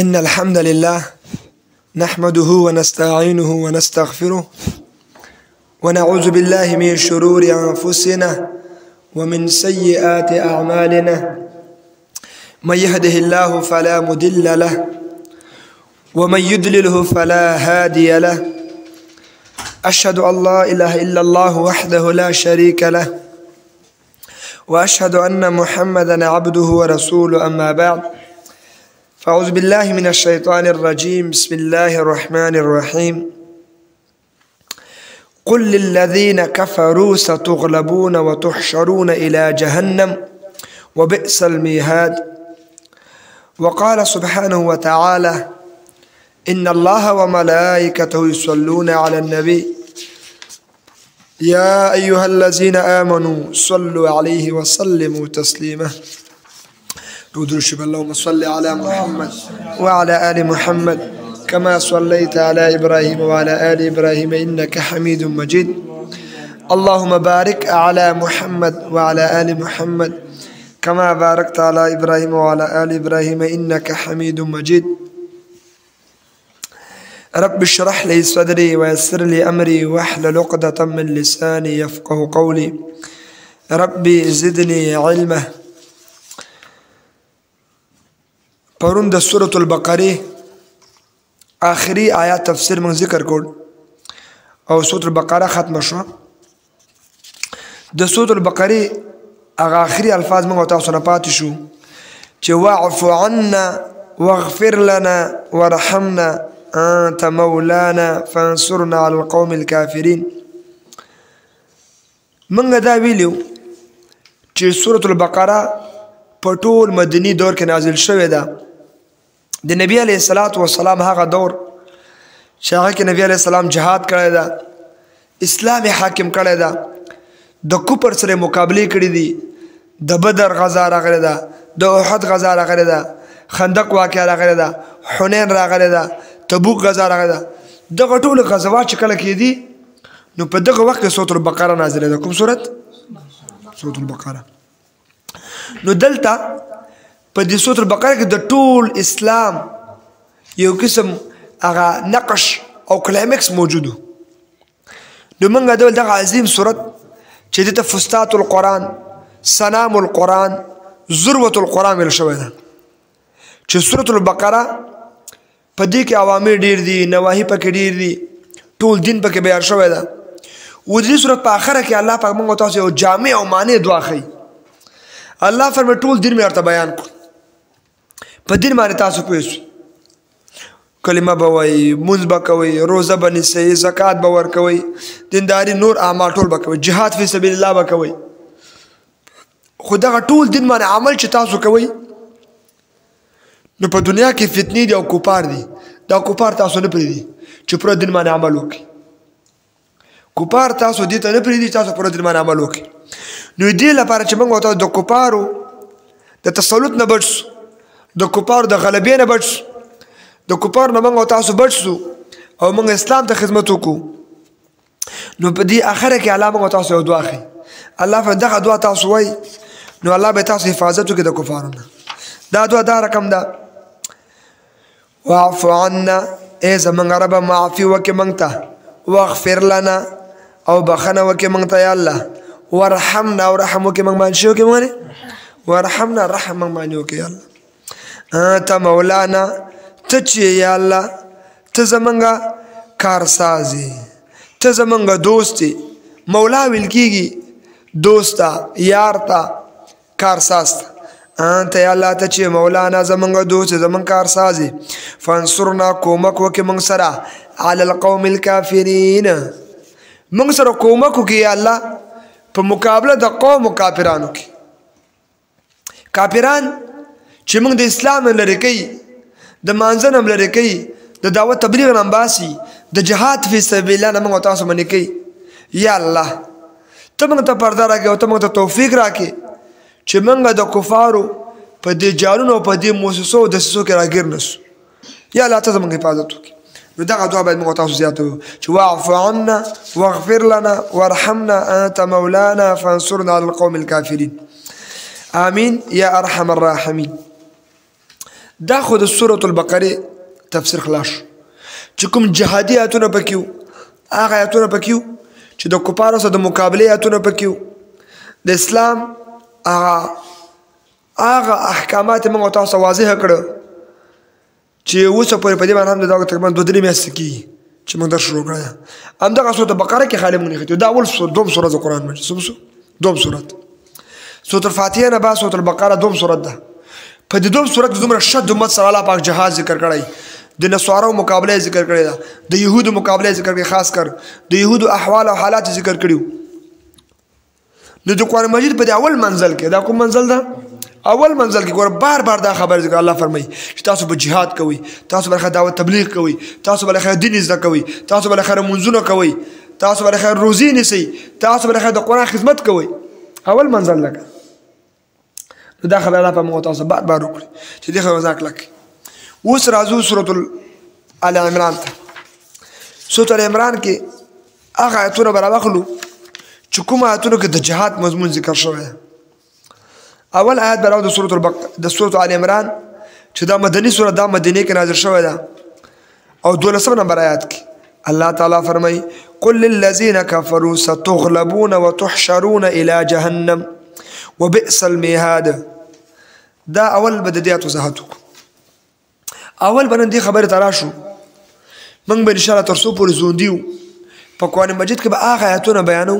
إن الحمد لله نحمده ونستعينه ونستغفره ونعوذ بالله من شرور أنفسنا ومن سيئات أعمالنا، من يهده الله فلا مضل له ومن يضلله فلا هادي له، أشهد أن لا إله إلا الله وحده لا شريك له وأشهد أن محمدا عبده ورسوله، أما بعد فأعوذ بالله من الشيطان الرجيم، بسم الله الرحمن الرحيم. قل للذين كفروا ستغلبون وتحشرون إلى جهنم وبئس المهاد. وقال سبحانه وتعالى: إن الله وملائكته يصلون على النبي يا أيها الذين آمنوا صلوا عليه وسلموا تسليما. اللهم صل على محمد وعلى آل محمد كما صليت على إبراهيم وعلى آل إبراهيم إنك حميد مجيد. اللهم بارك على محمد وعلى آل محمد كما باركت على إبراهيم وعلى آل إبراهيم إنك حميد مجيد. رب اشرح لي صدري ويسر لي أمري واحلل عقدة من لساني يفقه قولي. ربي زدني علما. پرون د سورة البقره آخری آیات تفسیر من ذکر کول او سورة البقره ختم شو. د سورة البقره اغا آخری الفاظ من وطاق سنپات شو چه واعفو عنا واغفر لنا ورحمنا انت مولانا فانصرنا على القوم الكافرين. من دا ویلیو چه سورة البقره پټول مدنی دور کې نازل شوه ده. د نبی علیه السلام هغه دور چې هغه کې نبی علیه السلام جهاد کړی ده، اسلام حاکم کړی ده، د کوپر سره مقابله کړی دي، د بدر غزا راغلی ده، د احد غزا راغلی ده، خندق واقعه راغلی ده، حنین راغلی ده، تبوک غزا راغلی ده. دغه ټول غزوات چې کله کېدي نو په دغه وخت کې سورة البقره نازله ده. کوم صورت؟ سورة البقره. نو دلته په دې سورة البقره کې د ټول اسلام یو قسم هغه نقش او کلایمکس موجود و. نو موږ ډول دغه عظیم سورت چې دې ته تفسیرات القرآن، سنام القرآن، ذروة القرآن ویل شوی ده. چې سورة البقره په دې کې عوامل ډیر دي، نواهی پکې ډیر دي، ټول دین پکې بیان شوی ده. و دې سورت په آخره کې الله پاک موږ تاسو یو جامع او معنی دعا ښیي. الله فرمایي ټول دین مې ورته بیان کړ، په دین باندې تاسو پوهیږئ، کلمه به وایي، مونځ به کوئ، روزه به نیسئ، زکات به ورکوئ، دینداري نور اعمال ټول به کوئ، جهاد فی سبیل الله به کوئ. خو دغه ټول دین باندې عمل چې تاسو کوئ نو په دنیا کې فتنې دي او کفار دي. دا کفار تاسو نه پرېږدي چې پوره دین باندې عمل وکړئ. کفار تاسو دې ته نه پرېږدي تاسو پوره دین باندې عمل وکړئ. نو دې لپاره چې موږ ورته د کفارو د تسلط نه بچ شو، د کفارو د غلبې نه بچ شو، د کفارو نه موږ تاسو بچ شو او موږ اسلام ته خدمت وکړو. نو په دې آخره کې الله موږ تاسو یو دعا ښیي. الله په دغه دعا تاسو وایي نو الله به تاسو حفاظت وکړي د کفارو نه. دا دعا دا رقم ده: واعف عنا، ای زموږ ربه معافي وکړې موږ ته، واغفر لنا، او بخښنه وکړې موږ ته یا الله، ورحمنا، او رحم وکړې موږ باندې. شي وکړې موږ باندې، ورحمنا، رحم موږ باندې وکړې یا الله. انت مولانا، ته چې یا الله ته زمونږ کارساز یې، ته زمونږ دوست یې. مولا ویل کېږي دوست ته، یار ته، کارساز ته. انت یا الله ته چې مولانا زمونږ دوست یې، زمونږ کارساز یې، فانصرنا، کومک وکړې موږ سره، علی القوم الکافرین، موږ سره کومک وکړې یا الله په مقابله د قومو کافرانو کې. کافران چې موږ د اسلام نه لرې کوي، د مانځه نه لرې کوي، د دعوت تبلیغ نه باسي، د جهاد فی سبیل الله نه موږ تاسو باندې کوي. یا الله ته موږ ته پرده راکړې او ته موږ ته توفیق راکړې چې موږ د کفارو په دې جالونو او په دې موسسو او دسیسو کې راګیر نه شو. یا الله ته زموږ حفاظت وکړې. نو دغه دعا باید موږ تاسو زیاته ویو چې واعفو عنا واغفر لنا وارحمنا انت مولانا فانصرنا على القوم الکافرین. آمین یا ارحم الراحمین. دا خود سورة البقره تفسیر خلاص چې کوم جهادي آیتونه پکیو هغه آیتونه پکیو چې د کفارو سره د مقابله آیتونه پکیو د اسلام هغه احکامات موږ تاسو واضح کړو چې اوس په دې باندې هم دا تقریبا دوه درې میاشتې کیږي چې موږ در شروع کړو هم دغه سورة البقره کې خالي مونږ نه دا اول سورة دوم سورة د قرآن مجید دوم سورة الفاتحه نه بعد سورة البقره دوم سورة ده په دې دوم سورة کې دومره شد امت سره الله پاک جهاد ذکر کړی د نصارو مقابله ذکر کړی دا د یهودو مقابله ذکر کړی خاص کر د یهودو احوال او حالات ذکر کړیو نو د قرآن مجید په اول منزل کې دا کوم منزل ده اول منزل کې ګور بار بار دا خبر ذکر الله فرمایي چې تاسو به جهاد کوئ تاسو به دعوت تبلیغ کوئ تاسو به دین زده کوئ تاسو به منځونه کوئ تاسو به روزي نیسئ تاسو به د قرآن خدمت کوئ اول منزل لکه نو دا خبر الله په موږ تاسو بار بار وکړي چې دې خبر ځکه لکه اوس راځو سورة آل عمران ته سورة آل عمران کې هغه آیتونه به راواخلو چې کوم آیتونو کې د جهاد مضمون ذکر شوی اول آیت به راو د سورة آل عمران چې دا مدني سورة دا مدینې کې نازل شوی ده او 12 نمبر آیات کې الله تعالی فرمایي قل للذین کفروا ستغلبون وتحشرون الى جهنم وبئس المیهاد دا اول به د دې آیت وضاحت وکړو اول بنن دې خبره تراشو موږ به ان شاء الله تر څو پورې ژوندي یو په قرآن مجید کې به هغه آیتونه بیانو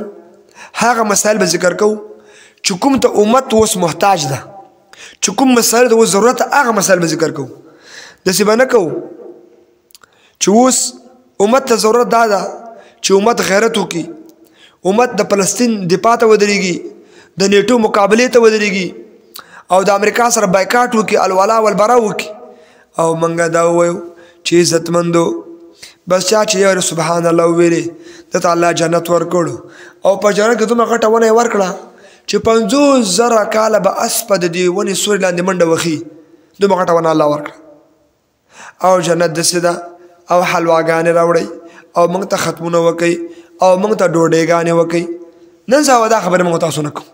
هغه مسایل به ذکر کوو چې کوم ته امت اوس محتاج ده چې کوم مسایل ته اوس ضرورت هغه مسایل به ذکر کوو داسې به نه کوو چې اوس امت ته ضرورت دا ده چې امت غیرت وکړي امت د فلسطین دفاع ته ودرېږي د نیټو مقابلې ته ودرېږي او د امریکا سره بایکاټ وکړي الولا والبرا وکړي او منګه دا وویو چې عزتمندو بس چا چې یو سبحان الله وویلې دته الله جنت ورکړو او په جنت کې دومره غټه ونه یې ورکړه چې 50000 کاله به اسپه د دې ونې سوري لاندې منډه وخي دومره غټه ونه الله ورکړه او جنت داسې ده او حلواګانې راوړئ او موږ ته ختمونه وکئ او موږ ته ډوډۍ وکئ نن سبا دا خبره موږ تاسو نه کوو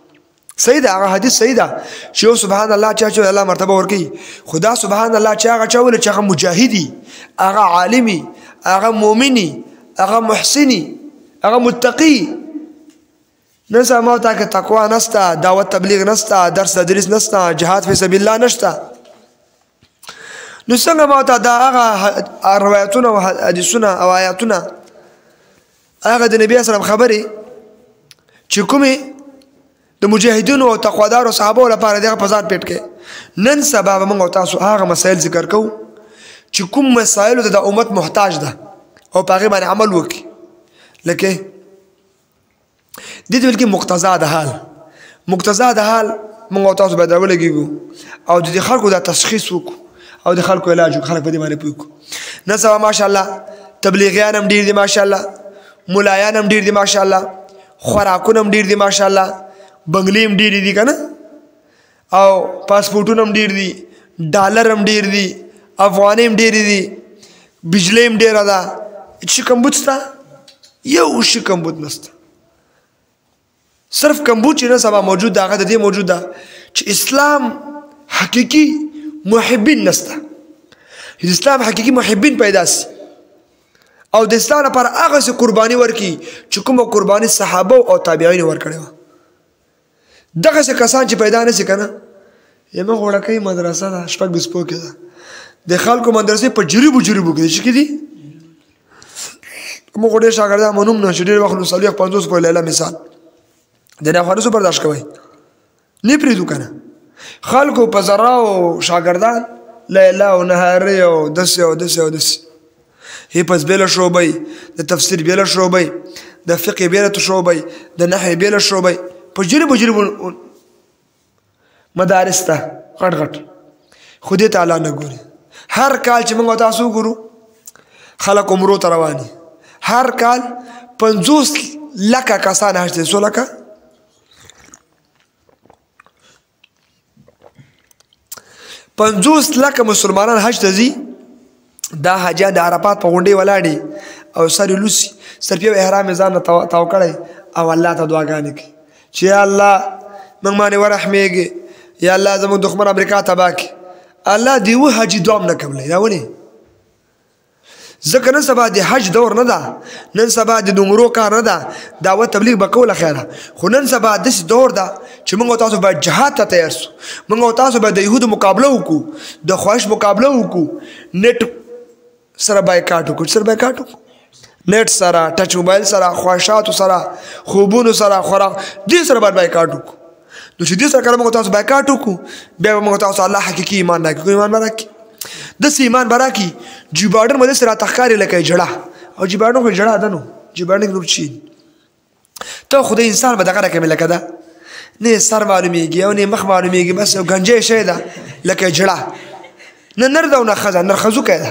صحیح ده هغه حدیث صحیح ده چې یو سبحان الله چا چې الله مرتبه ورکوي خدا سبحان الله چې هغه چا ویلي چې هغه مجاهدي هغه عالمي هغه مؤمني هغه محسني هغه متقي نن سبا ما ورته تقوا نشته دعوت تبلیغ نشته درس تدریس نشته جهاد فی سبیل الله نشته نو څنګه ما ورته دا هغه روایتونه او حدیثونه او آیاتونه هغه د نبي اسلام خبرې چې کومې د مجاهدینو او تقوادارو صحابو لپاره دغه په ځان پیټ کې نن سبا به موږ تاسو هغه مسایل ذکر کوو چې کوم مسایلو ته د امت محتاج ده او په هغې باندې عمل وکړي لکه دې ته ویل کې مقتضا د حال مقتضا د حال موږ تاسو باید راولګېږو او د دې خلکو دا تشخیص وکړو او د خلکو علاج وکړو خلک په دې باندې پوه کړو نن سبا ماشاءالله تبلیغیان هم ډېر دي ماشاءالله ملایان هم ډېر دي ماشاءالله خوراکونه هم ډېر دي ماشاءالله بنگلې هم ډېرې دي که نه او پاسپورټونه هم ډېر دي ډالر هم ډېر دي افغانۍ هم ډېرې دي بجلۍ هم ډېره ده چې کمبود شته یو شي کمبود نشته صرف کمبود چې نن سبا موجود ده هغه د دې موجود ده چې اسلام حقیقي محبین نشته د اسلام حقیقي محبین پیدا سي او د اسلام لپاره هغسې قرباني ورکړي چې کومه قرباني صحابه او تابعینو ورکړې وه دغه څه کسان چې پیدا نشي کنه یمه غوړکۍ مدرسه ده شپږ بسپو کې ده د خلکو مدرسې په جریبو جریبو کې چې کې دي موږ ډېر شاګردان منوم نه چې ډېر وخت نو سلیخ 500 په لیله مثال د نافرسو برداشت کوي نه پرېږدو کنه خلکو په زراو شاګردان لیله او نهارې او داسې او داسې او داسې حفظ بېله شعبۍ د تفسیر بېله شعبۍ د فقې بېله شعبۍ د نحوې بېله شعبۍ په جریبو جریبو مدارس ته غټ غټ خو دې ته الله نه ګوري هر کال چې موږ تاسو ګورو خلک عمرو ته روان دي هر کال 500 لکه کسان حج ته 500 لکه مسلمانان حج ته ځي دا حاجیان د عرفات په غونډې ولاړ او سر یې لوسي صرف یو احرام یې ځان نه تاو کړی او الله ته دعاګانې کوي چې یا الله موږ باندې ورحمېږي یا الله زموږ دښمن امریکا تباه کړي الله دی و حج دوام نه کوي دا ونی ځکه نن سبا د حج دور نه ده، نن سبا د عمرو کار نه ده، دعوت تبلیغ به کوله خیره، خو نن سبا داسې دور ده چې موږ او تاسو باید جهاد ته تیار شو، موږ او تاسو باید د یهودو مقابله وکړو، د خواهش مقابله وکړو، نېټ سره بایکاټ وکړو، سره بایکاټ وکړو، نېټ سره، ټچ موبایل سره، خواهشاتو سره، خوبونو سره، خوراک دې سره باید بایکاټ وکړو. نو چې دې سره کله موږ تاسو بایکاټ وکړو، بیا به موږ تاسو الله حقیقي ایمان راکړو، ایمان به راکړي. دس ایمان برا کی جو بارڈر مدد سے رات اخکاری لکے جڑا اور جو بارڈر کو جڑا دنو جو بارڈر کی نور چین تو خود انسان بدقا رکے میں لکے دا نئے سر معلومی گی اور نئے مخ معلومی گی بس گنجے شئی دا لکے جڑا نہ نر دا و نرخزا نرخزو کئے دا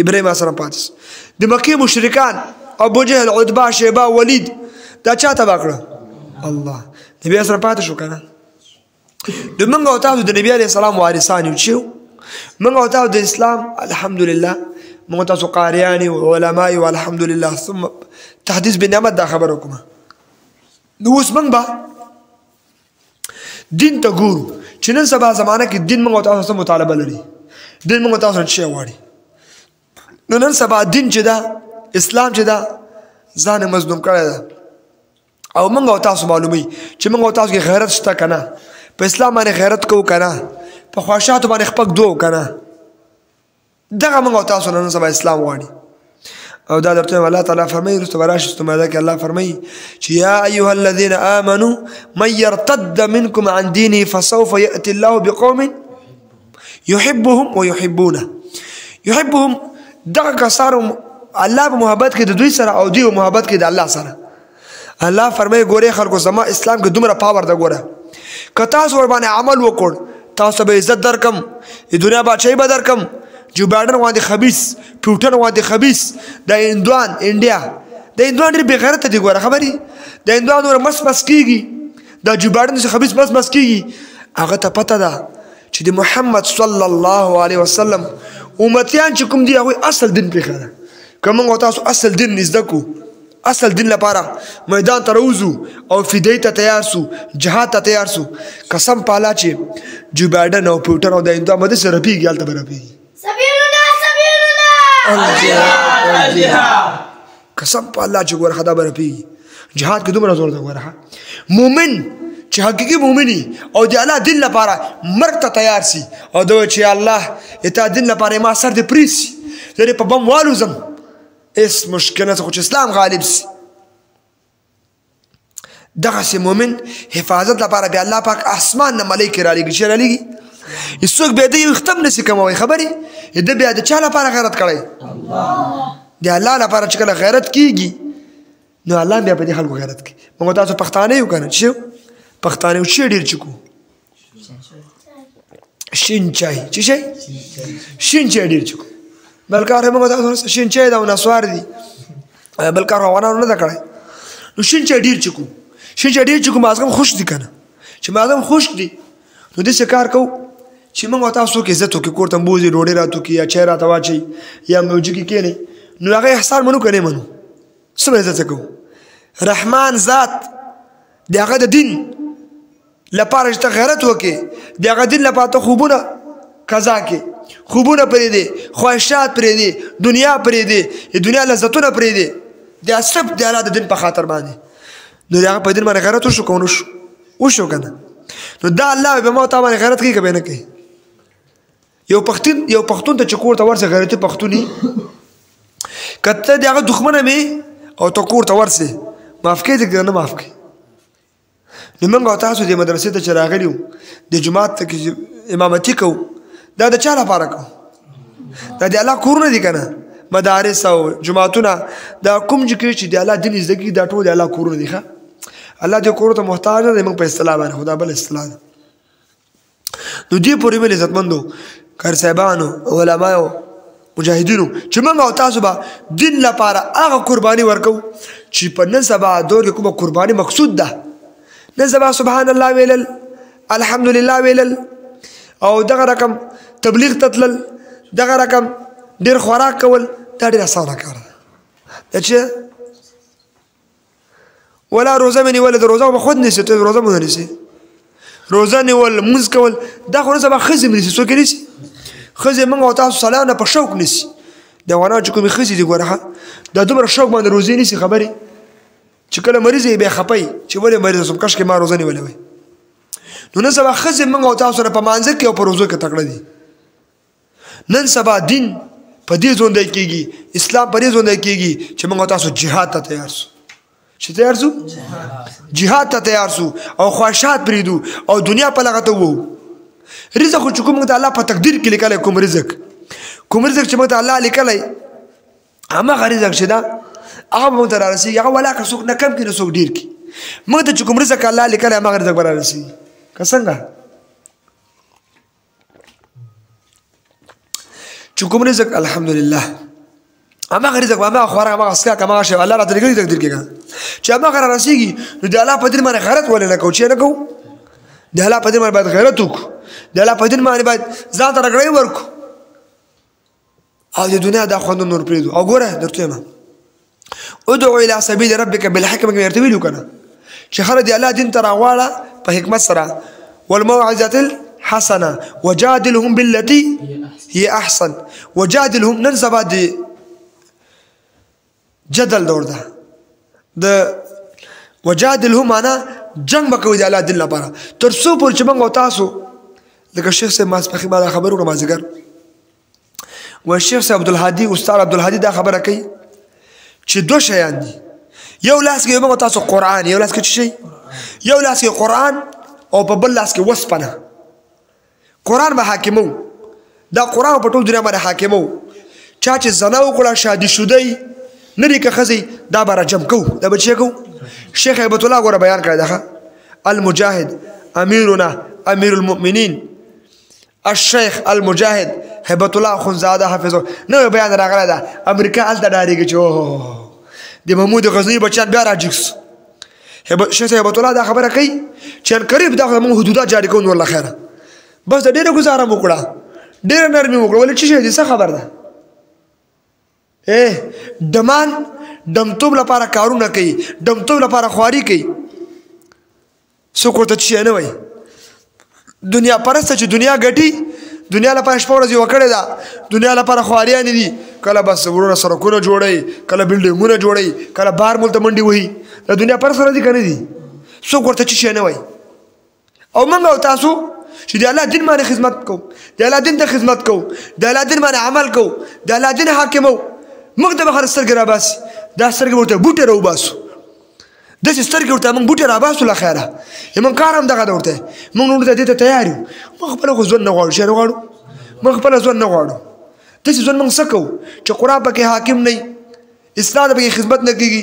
ابراہیم علیہ السلام پاتش دی مکی مشرکان ابو جہل عدبہ شیبہ ولید دا چاہ تباہ کنے اللہ نبی علیہ السلام پاتش ہو کنا دو منگا اتاو دو نبی علیہ السلام وارثانیو چیو منگا اتاو دو اسلام الحمدللہ منگا اتاو قاریانی و علمائی و الحمدللہ ثم تحدیث بنعمت دا خبر حکمہ نووس منگ با دین تا گورو چنن سبا زمانہ کی دین منگا اتاو سا مطالبہ لری دین منگا اتاو سا چیواری ننن سبا دین چی دا اسلام چی دا زان مظلوم کرده او منگا اتاو سا معلومی چی منگا اتاو سا غیرت شتا کنا پا اسلام مانے غیرت کو کنا پا خواشاتو مانے خپک دو کنا دقا منگا اتاسو ننسا با اسلام وانی او دا درطویم اللہ تعالی فرمائی رسط براشتو مادا کہ اللہ فرمائی یا ایوہ الذین آمنو من یرتد منکم عن دینی فسوف یأتی اللہ بقوم یحبهم و یحبونا یحبهم دقا کسارو اللہ پا محبت کی دوی سر او دیو محبت کی دا اللہ سر اللہ فرمائی گورے خلقو زمان اسلام کی دمرا پاور دا گورا که تاسو وربانه عمل وکړ تاسو به عزت در کم دنیا بادشاهي به در کم جو بایډن واندې خبیث پیوټن واندې خبیث د هندوان انډیا د هندوان ډېر بېغیرته دي ګوره خبرې د هندوان دومره مس مس کېږي دا جو بایډن داسې خبیث مس مس کېږي هغه ته پته ده چې د محمد صلی الله علیه وسلم امتیان چې کوم دي هغوی اصل دین پرېښی ده که موږ تاسو اصل دین یې زده کړو اصل دین لپاره میدان ته راوځو او فدایي ته تیار شو جهاد ته تیار شو قسم پالا چې جو بایډن او پیوټن او د هندوان به داسې رپېږي هلته به رپېږي قسم پالا چې ګوره دا به رپېږي جهاد کې دومره زور ده ګوره مومن چې حقیقي مومن او د الله دین لپاره مرګ ته تیار شي او دا وایي چې الله تا دین لپاره ما سر دې پرې شي زه دې په بم والوځم اس مشکل نسخو چه اسلام غالب سی دغسی مومن حفاظت لپاره بیا الله پاک اسمان نه ملایکې رالیږي چه رالیږي هیڅوک بیا د یو ختم نسي کموی خبرې ده بیا د چا لپاره غیرت کړی د الله لپاره چې کله غیرت کیږي نو الله بیا په دې خلکو غیرت کوي موږ تاسو پښتانه یو که نه چې پښتانه یو چې ډېر چکو شین چای چې شی شین چای ډېر چکو بلکار همه تاسو شینچای دا نسوار دي بلکار روانانو نه ده کړی نو شینچای ډېر چکو شینچای ډېر چکو مازغم خوش دي که نه چې مازغم خوش دي نو داسې کار کوو چې موږ تاسو کې عزت وکړو کور ته بوځي ډوډۍ راته وکړي یا چای راته واچوي یا موجي کې کښېنئ نو هغه احسان منو که نه منو څه به عزت کوو رحمان ذات د هغه د دین لپاره چې ته غیرت وکړې د هغه دین لپاره ته خوبونه قضا کې خوبونه پرېږدي خواهشات پرېږدي دنیا پرېږدي د دنیا لذتونه پرېږدي دا صرف د الله د دین په خاطر باندې نو د هغه په دین باندې غیرت وشو که ونه شو وشو که نه نو دا الله به ما تا باندې غیرت کوي که به یې نه کوي یو پښتون ته چې کور ته ورسې غیرتي پښتون یي که ته د هغه دښمنه مې او ته کور ته ورسې معاف کېږي که نه معاف کوي نو موږ او تاسو دې مدرسې ته چې راغلي وو د جومات ته کې امامتي کوو دا د چا لپاره کوو دا د الله کورونه دي که نه مدارس او جماعتونه دا کوم ځکه چې د الله دین زده کړي دا ټول د الله کورونه دي ښه الله دې کورو ته محتاج نه دی موږ په اصطلاح باندې خو دا بله اصطلاح ده نو دې پورې مې عزتمندو کار صاحبانو علماءو مجاهدینو چې موږ او تاسو به دین لپاره هغه قرباني ورکو چې په نن سبا دور کې کومه قرباني مقصود ده. نن سبا سبحان الله ویلل، الحمدلله ویلل، او دغه رقم تبلیغ ته تلل، دغه رقم ډېر خوراک کول، دا ډېر اسانه کار ده. چې ولا روزه مې نیولې ده، روزه به خود نیسي، ته روزه مو نه نیسي، روزه نیول مونځ کول دا خو نن سبا ښځې مې نیسي، څوک یې نیسي؟ ښځې موږ او تاسو سلا نه په شوق نیسي. د افغانانو چې کومې ښځې دي ګوره دا دومره شوق باندې روزې نیسي خبرې چې کله مریض یې بیا خپه یي چې ولې مریضه شوم، کاشکې ما روزه نیولې وای. نو نن سبا ښځې موږ او تاسو سره په مانځه کې او په روزو کې تکړه دي. نن سبا دین په دې ځوندی کېږي، اسلام په دې ځوندی کېږي چې موږ او تاسو جهاد ته تیار شو. چې تیار شو؟ جهاد ته تیار شو او خواهشات پرېږدو او دنیا په لغته ووو. رزق خو چې کوم موږ ته الله په تقدیر کې لیکلی، کوم رزق چې موږ ته الله لیکلی هماغه رزق چې ده هغه به موږ ته رارسېږي. هغه ولا که څوک نه کم کړي نه څوک ډېر کړي، موږ ته چې کوم رزق الله لیکلی هماغه رزق به رارسېږي. که څنګه چې کوم رزق الحمدلله هماغه رزق به هماغه خوراک هماغه څښاک هماغه شی الله راته لیکلی تقدیر کې چې هماغه رارسېږي. نو د الله په دین باندې غیرت ولې نه کوو؟ چې نه کوو د الله په دین باندې باید غیرت وکړو، د الله په دین باندې باید ځان ته رګړۍ ورکړو او د دنیا دا خوند نور پرېږدو. او ګوره درته وایم ادعو الى سبیل ربک بالحکمه، مې ورته ویلو که نه چې خلک د الله دین ته راغواړه په حکمت سره، والموعظة الحسنه وجادلهم بالتي هي احسن. وجادلهم نن سبا د جدل دور ده، د وجادلهم معنا جنګ به کوئ د الله دین لپاره تر څو پورې چې موږ او تاسو لکه شیخ صاحب ماسپخي ما دا خبر وکړه مازدیګر، وایي شیخ صاحب عبدالهادي استاد عبدالهادي دا خبره کوي چې دوه شیان دي، یو لاس کې موږ تاسو قرآن، یو لاس کې څه شی؟ یو لاس کې قرآن او په بل لاس کې وسپنه. قرآن به حاکمو، دا قرآن په ټول دنیا باندې حاکمو، چا چې زنا وکړه شادي شدی نه دي که ښځې دا به رجم کوو، دا به څه کوو؟ شیخ هیبت الله ګوره بیان کړی ده، المجاهد امیرنا امیر المؤمنین الشیخ المجاهد هیبت الله خنزاده حافظه نوی بیان راغلی ده. امریکا هلته ډارېږي چې اوه د محمود غزنوي بچیان بیا راجګ سو. شیخ هیبت الله دا خبره کوي چې ان قریب دا زموږ حدودا جاري کوو، نور له خیره بس د ډېره ګزاره مو وکړه، ډېره نرمي مو وکړه. ولې څه شی دي؟ څه خبر ده؟ دمان دمتوب لپاره کارونه کوي، دمتوب لپاره خواري کوي، څوک ورته څه شی نه وایي. دنیا پرسته چې دنیا ګټي، دنیا لپاره شپه ورځ یوه کړې ده، دنیا لپاره خواریانې دي، کله بس ورونه سرکونه جوړوي، کله بلډینګونه جوړوي، کله بار ملته منډې وهي. د دنیا پرسته ورځي که نه دي، څوک ورته څه شی نه وایي. او موږ او تاسو چې د الله دین باندې خدمت کوو، د الله دین ته خدمت کوو، د الله دین باندې عمل کوو، د الله دین حاکمو، موږ ته به خره سترګې راباسي. دا سترګې به ورته بوټې راوباسو، داسې سترګې ورته موږ بوټې راباسو له خیره. زموږ کار همدغه ده، ورته موږ نور ته دې ته تیار یو. موږ خپله خو ژوند نه غواړو، شی نه غواړو، موږ خپله ژوند نه غواړو. داسې ژوند موږ څه کوو چې قرآن پکې حاکم نه وي، اسلام ته پکې خدمت نه کېږي.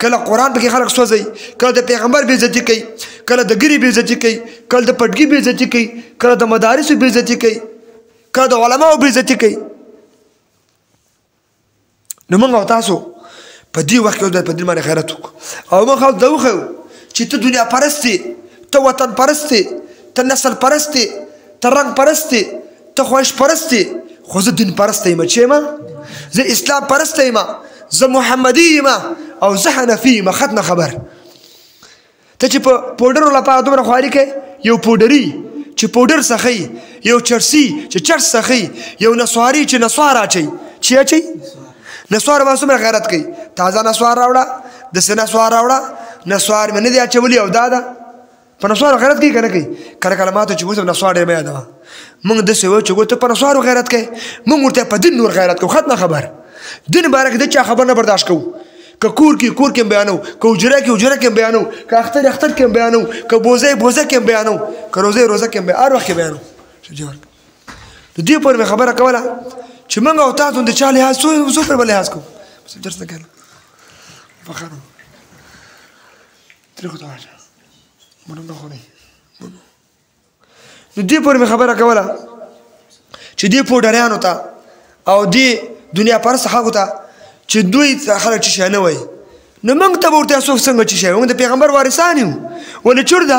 کله قرآن پکې خلک سوځوي، کله د پیغمبر بې عزتي کوي، کله د ګیرې بې عزتي کوي، کله د پټکي بې عزتي کوي، کله د مدارسو بې عزتي کوي، کله د علماو بې عزتي کوي. نو موږ او تاسو په دې وخت کې باید په دین باندې خیرت وکړو. او موږ خلکو ته وښیو چې ته دنیا پرست یې، ته وطن پرست یې، ته نسل پرست یې، ته رنګ پرست یې، ته خواهش پرست یې، خو زه دین پرست یم چې یم، زه اسلام پرست یم، زه محمدي یم او زه حنفي یم. خط نه خبر ته چې په پوډرو لپاره دومره خواري کوې، یو پوډري چې پوډر سخی، یو چرسي چې چرس سخی، یو نسواري چې نسوار اچوي، چې اچوي نسوار باندې څومره غیرت کوي. تازه نسوار راوړه، داسې نسوار راوړه، نسوار مې نه دی اچولي او دا ده په نسوارو غیرت کوي که نه کوي؟ کله کله ما ته چې اوس نسوار ډېر مه یادوه، موږ داسې وایو چې ته په نسوارو غیرت کوي، موږ ورته په دین نور غیرت کوو. ختمه خبر دین باره کې د چا خبر نه برداشت کوو، که کور کې کور کې هم بیانو، که حجره کې حجره کې هم بیانو، که اختر اختر کې هم بیانو، که بوزه بوزه کې هم بیانو، که روزه روزه کې هم هر وخت کې بیانو. د دې پورې مې خبره کوله چې موږ او تاسو د چا لحاظ څو پر به لحاظ کوو. بس درس نه کوله فخر تریخو ته واچه منم نه خورئ. نو دې پورې مې خبره کوله چې دی پوډریانو ته او دی دنیا پر صحابه ته چې دوی خلک چې شانه وای نو موږ ته ورته اسوف څنګه چې شای موږ د پیغمبر وارثان یو ولې چوردا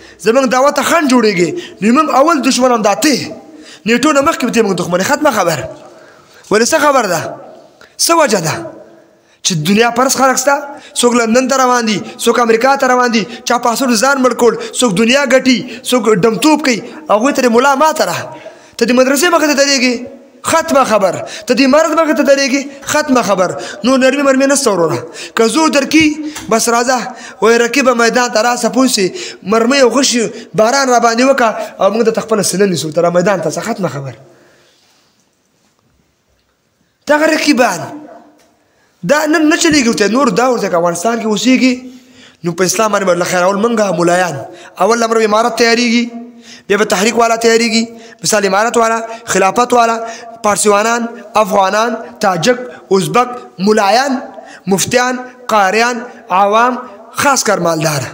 زموږ دعوت ته خنډ جوړېږي نو موږ اول دښمنان دا ته نیټو نه مخکې به ته موږ دښمنې ختمه خبر ولې څه خبر ده څه وجه ده چې دنیا پرس خلک ستا څوک لندن ته روان دي څوک امریکا ته روان دي چا پاسور ځان مړ کړ څوک دنیا ګټي څوک ډمتوب کوي هغوی ته دې ملا ماته راه ته دې مدرسې مخې ته درېږي ختمه خبر ته دې مرد مخې ته درېږي ختمه خبر نو نرمي مرمۍ نشته وروره که زور درکي بس راځه وایي رقیبه میدان ته راسه پوسې مرمۍ او غشي باران راباندې وکړه او موږ درته خپله سینه نیسو ته را میدان ته څه ختمه خبر دغه رقیبان دا نه چلیږي ورته نور دا ورته که افغانستان کې اوسېږي نو په اسلام باندې به الله خیر اول منګه ملایان اول امر عمارت تیارېږي بیا به تحریک والا تیارېږي مثال عمارت والا خلافت والا پارسیوانان افغانان تاجک ازبک ملایان مفتیان قاریان عوام خاص کر مالدار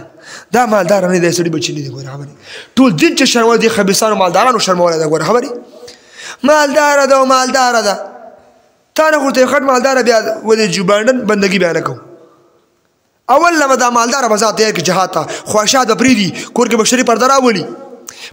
دا مالدار نه دی سړي بچي نه دی ګوره خبرې ټول دین چې شرمول دي خبیثانو مالدارانو شرمولی ده ګوره خبرې مالداره ده او مالداره ده تانه خورته خټ مالداره بیا ولې جوبانډن بندګي بیا نه کوم اول لمه دا مالداره به ځان تیار کړي جهاد ته خواهشات به پرېږدي کور کې به شري پرده راولي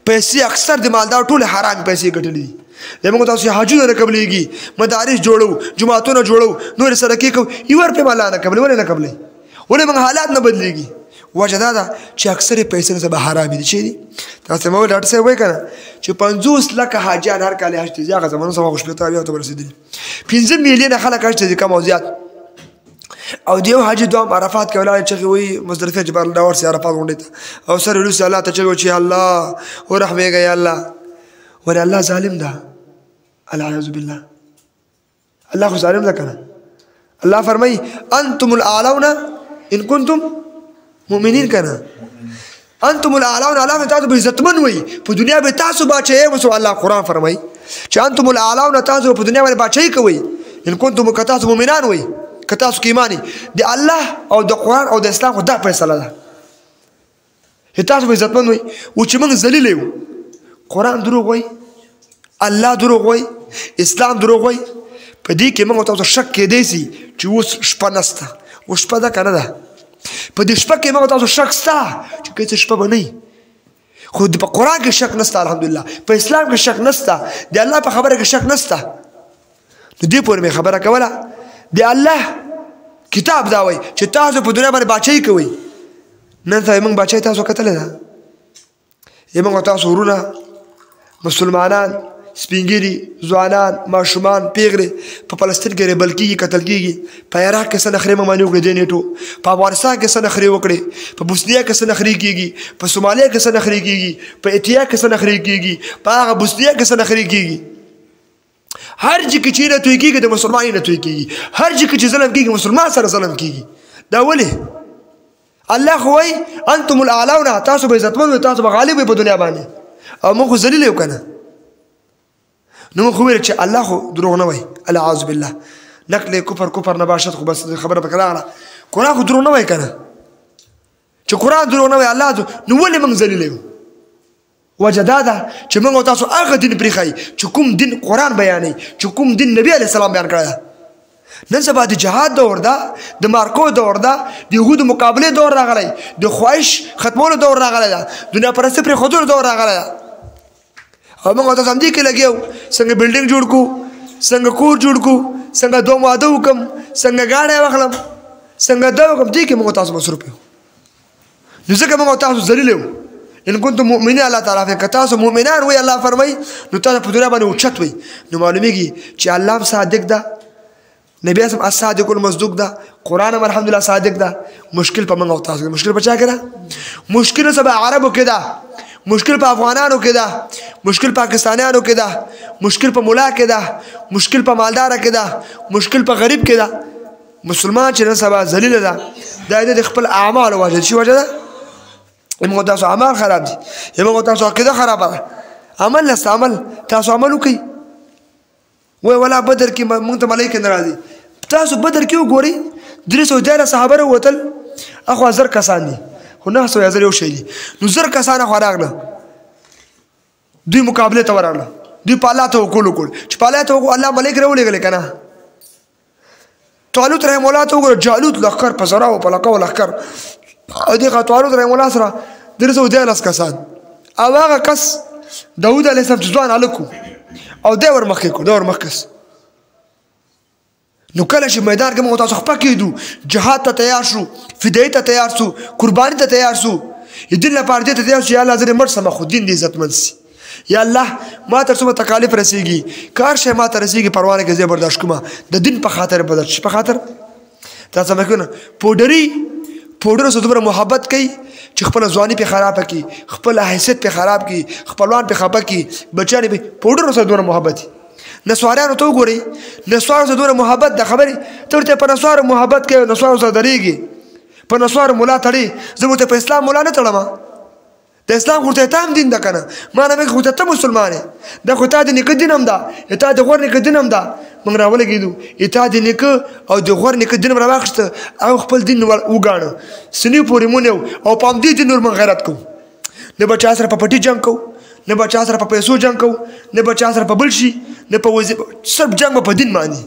پیسې اکثر د مالدار ټولې حرامې پیسې ګټلې دي زموږ تاسې حاجونه نه قبلېږي مدارس جوړو جوماتونه جوړو نورې سرکې کوو یو روپۍ مالا نه قبلې ولې نه قبلې ولې موږ حالات نه بدلېږي وجه دا ده چې اکثرې پیسې نه به حرامې دي چېرې تاسې ما ویل ډاکټر صاحب وایي که نه چې 50 لکه حاجیان هر کال حج ته ځي هغه زمانو سره 70 ته به رسېدلي 5 میلیونه خلک حج ته ځي کم او زیات او د یو حاجي دوام عرفات کې ولاړ چغې وایي مزدلفه جبل لاړ سي عرفات غونډې ته او سر یې لوڅ الله ته چغې وایي چې یا الله ورحمېږه یا الله ولې الله ظالم ده العیاذ بالله الله خو ظالم ده که نه الله فرمایي انتم الاعلون ان کنتم مؤمنین که نه انتم الاعلون الله مې تاسو به عزتمن وي په دنیا به تاسو باچه یې وسو الله قرآن فرمایي چې انتم الاعلون تاسو په دنیا باندې بادشاهي کوئ ان کنتم که تاسو مؤمنان وئ که تاسو کې ایمان د الله او د قرآن او د اسلام خو دا فیصله ده چې تاسو به عزتمند وئ او چې موږ ذلیل یو قرآن دروغ وایي الله دروغ وایي اسلام دروغ وایي په دې کې موږ تاسو شک کیدای سي چې اوس شپه نشته اوس شپه ده که نه ده په دې شپه کې موږ تاسو شک شته چې که څه شپه به نه وي خو په قرآن کې شک نسته الحمدلله په اسلام کې شک نسته د الله په خبره کې شک نسته نو دې پورې مې خبره کوله د الله کتاب دا وایي چې تاسو په دنیا باندې بادشاهي کوئ نن سبا موږ بادشاهي تاسو کتلې ده موږ تاسو ورونه مسلمانان سپین ږیري ځوانان ماشومان پیغلې په فلسطین کې ریبل کېږي قتل کېږي په عراق کې څه نخرې ممانې وکړې دې نیټو په افغانستان کې څه نخرې وکړې په بوسنیا کې څه نخرې کېږي په سومالیا کې څه نخرې کېږي په ایتیا کې څه نخرې کېږي په هغه بوسنیا کې څه نخرې کېږي هر ځای کې چې نتوی کېږي د مسلمان یې نتوی کېږي هر ځای کې چې ظلم کېږي مسلمان سره ظلم کېږي دا ولې الله خو وایي انتم الاعلون تاسو به عزتمند وئ تاسو به غالب وئ په دنیا باندې او موږ خو ذلیل یو که نه نو خو ویل چې الله خو دروغ نه وایي العاذ بالله نقل کفر نه باشد خو بس خبره پکې راغله قرآن خو دروغ نه وایي که نه چې قرآن دروغ نه وایي الله نو ولې موږ ذلیل یو وجه دا ده چې موږ او تاسو هغه دین پرېښی چې کوم دین قرآن بیانوي چې کوم دین نبي علیه السلام بیان کړی ده نن سبا د جهاد دور ده د مارکو دور ده د یهودو مقابلې دور راغلی د خواهش ختمولو دور راغلی ده دنیا پرستۍ پرېښودلو دور راغلی ده او موږ تاسو همدې کې لګیا وو څنګه بلډینګ جوړ کړو څنګه کور جوړ کړو څنګه دوه واده وکړم څنګه ګاډی واخلم څنګه دا وکړم دې کې موږ تاسو مصروف یو نو ځکه موږ تاسو ذلیل یو ان کنتم مؤمنین الله تعالی فرمایي که تاسو مؤمنان وئ الله فرمایي نو تاسو په دنیا باندې اوچت وئ نو معلومیږي چې الله هم صادق ده نبی اسلام الصادق المصدوق ده قرآن هم الحمدلله صادق ده مشکل په موږ او تاسو مشکل په چا کې ده مشکل سبا عربو کې ده مشکل په افغانانو کې ده، مشکل پاکستانیانو کې ده، مشکل په مولا کې ده، مشکل په مالدار کې ده، مشکل په غریب کې ده. مسلمان چې نن سبا ذلیل ده دا د خپل اعمالو وجه شي وجه ده. موږ تاسو اعمال خراب دي، موږ تاسو عقیده خراب ده. عمل نسته، عمل تاسو عمل وکئ. وایي ولا بدر کې موږ ته ملایکې نه راځي. تاسو بدر کې وګورئ 311 صحابه راووتل، اخوا 1000 کسان دي، خو 900 یو شی دي. نو 1000 کسان اخوا راغله، دوی مقابله ته ورغله، دوی په الله توکل وکړ چې په الله توکل الله ملایک راولېږلې که نه. طالوت رحم الله ته وګوره، جالوت لښکر په زراو په لکو لښکر، او دغه طالوت رحم الله سره 311 کسان، او هغه کس داود علیه السلام چې ځوان هلک او دی ورمخکې کړو، دی ورمخکس. نو کله چې میدان کې موږ تاسو خپه کېدو، جهاد ته تیار شو، فدایي ته تیار شو، قرباني ته تیار شو، د دین لپاره دې ته تیار شو، یا الله زه دې مړ شم خو دین دې عزتمند سي. یا الله ما تر څومره تکالیف رسېږي، کار شی ما ته رسېږي پروا نه کوي، زه برداشت کوم د دین په خاطر برداشت په خاطر. تاسو مې کونه پوډرو سره دومره محبت کوي چې خپله ځواني پې خرابه کړي، خپله حیثیت پې خراب کړي، خپلوان پې خفه کړي، بچیان یې پوډرو سره دومره محبت دي. نسواریانو ته وګورئ، نسوارو سره دومره محبت د خبرې ته ورته په نسوارو محبت کوي، نسوارو سره درېږي، په نسوارو ملا تړي. زه ورته په اسلام ملا نه تړم، د اسلام خو ورته تا هم دین ده که نه؟ ما نه مې خو ته ته مسلمان یې، دا خو تا د نیکه دین هم ده، تا د غور نیکه دین هم ده. موږ راولګېدو، تا د نیکه او د غور نیکه دین هم راواخېسته او خپل دین وګاڼه، سینې پورې مو نیو او په همدې دین نور موږ غیرت کوو. نه به چا سره په پټي جنګ کوو، نه به چا سره په پیسو جنګ کوو، نه به چا سره په بل شي، نه په صرف جنګ به په دین باندې.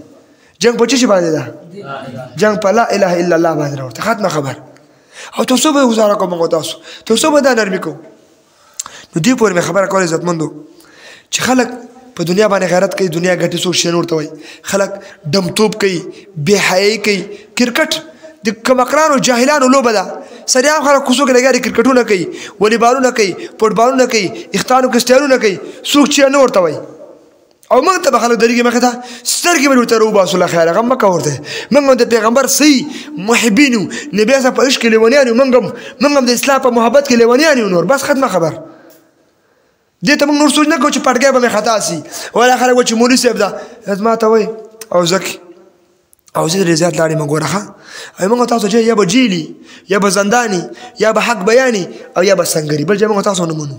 جنګ په څه شي باندې ده؟ جنګ په لا اله الا الله باندې راوړته ختمه خبر. او تاسو به وزاره کوم، موږ تاسو به دا نرمي کوو. نو دې پورې مې خبره کوله عزتمندو چې خلک په دنیا باندې غیرت کوي، دنیا ګټي څوک شی نور ته وایي، خلک ډمتوب کوي، بې حیایي کوي. کرکټ د کمقرانو جاهلانو لوبه ده، سریعام خلک کوڅو کې لګیا دي، کرکټونه کوي، والیبالونه کوي، فوټبالونه کوي، اختانو کې سټایلونه کوي، څوک شی نور ته وایي. او موږ ته به خلک درېږي مخې ته، سترګې به ورته راوباسو، الله خیر غم مه کوه ورته. موږ هم د پیغمبر صحیح محبین یو، نبي صاحب په عشق کې لیونیان یو، موږ هم د اسلام په محبت کې لیونیان یو نور، بس ختمه خبر. دې ته موږ نور سوچ نه کوو چې پټګی به مې خطا سي، ولا خلک وایي چې مولوي صاحب ده ما ته وایي او زکي او زه رضایت لاړې مه ګوره ښه. او موږ تاسو یا به جیلي، یا به زنداني، یا به حق بیاني، او یا به سنګري، بل ځای موږ تاسو نه منو.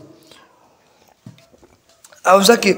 او زکي